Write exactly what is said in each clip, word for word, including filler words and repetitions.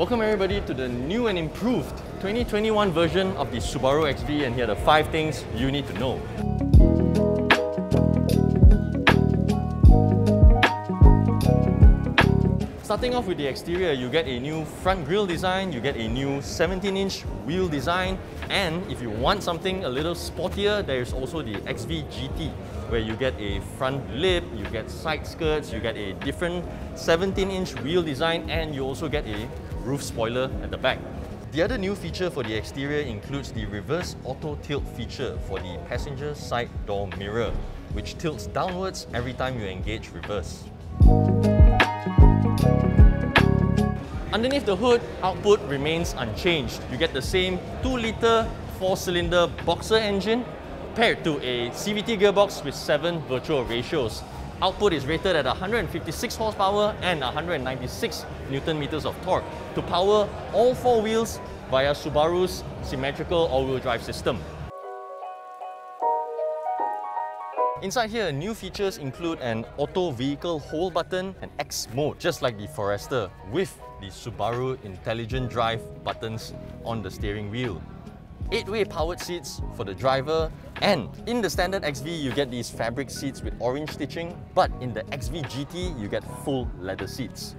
Welcome everybody to the new and improved twenty twenty-one version of the Subaru X V, and here are the five things you need to know. Starting off with the exterior, you get a new front grille design, you get a new seventeen inch wheel design, and if you want something a little sportier, there is also the X V G T, where you get a front lip, you get side skirts, you get a different seventeen inch wheel design, and you also get a roof spoiler at the back. The other new feature for the exterior includes the reverse auto tilt feature for the passenger side door mirror, which tilts downwards every time you engage reverse. Underneath the hood, output remains unchanged. You get the same two litre four cylinder boxer engine paired to a C V T gearbox with seven virtual ratios. Output is rated at one hundred fifty-six horsepower and one hundred ninety-six newton meters of torque to power all four wheels via Subaru's symmetrical all-wheel drive system. Inside here, new features include an auto vehicle hold button and X Mode, just like the Forester, with the Subaru Intelligent Drive buttons on the steering wheel. eight way powered seats for the driver, and in the standard X V, you get these fabric seats with orange stitching, but in the X V G T, you get full leather seats.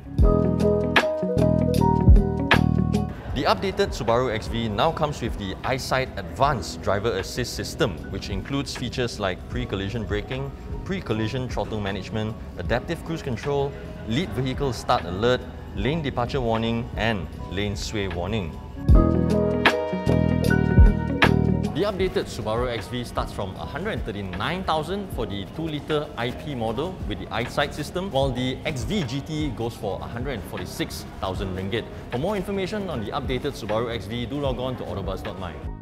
The updated Subaru X V now comes with the EyeSight Advanced Driver Assist System, which includes features like pre-collision braking, pre-collision throttle management, adaptive cruise control, lead vehicle start alert, lane departure warning, and lane sway warning. The updated Subaru X V starts from one hundred thirty-nine thousand dollars for the two litre I P model with the EyeSight system, while the X V G T goes for one hundred forty-six thousand ringgit. For more information on the updated Subaru X V, do log on to AutoBuzz dot my.